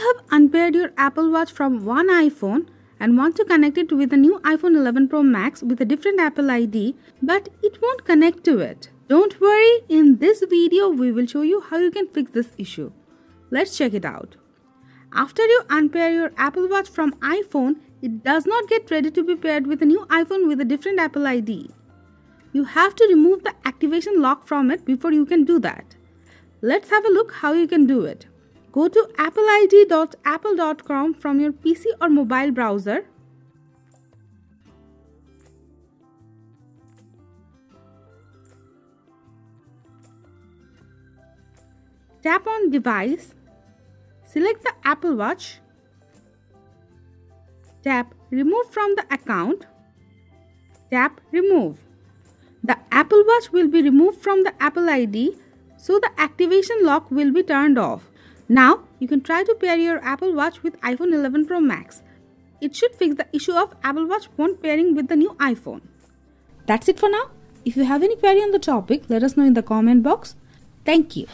you have unpaired your Apple Watch from one iPhone and want to connect it with the new iPhone 11 Pro Max with a different Apple ID, but it won't connect to it. Don't worry, in this video we will show you how you can fix this issue. Let's check it out. After you unpair your Apple Watch from iPhone, it does not get ready to be paired with a new iPhone with a different Apple ID. You have to remove the activation lock from it before you can do that. Let's have a look how you can do it. Go to appleid.apple.com from your PC or mobile browser. Tap on Device, select the Apple Watch, tap Remove from the account, tap Remove. The Apple Watch will be removed from the Apple ID, so the activation lock will be turned off. Now you can try to pair your Apple Watch with iPhone 11 Pro Max. It should fix the issue of Apple Watch phone pairing with the new iPhone. That's it for now. If you have any query on the topic, let us know in the comment box. Thank you.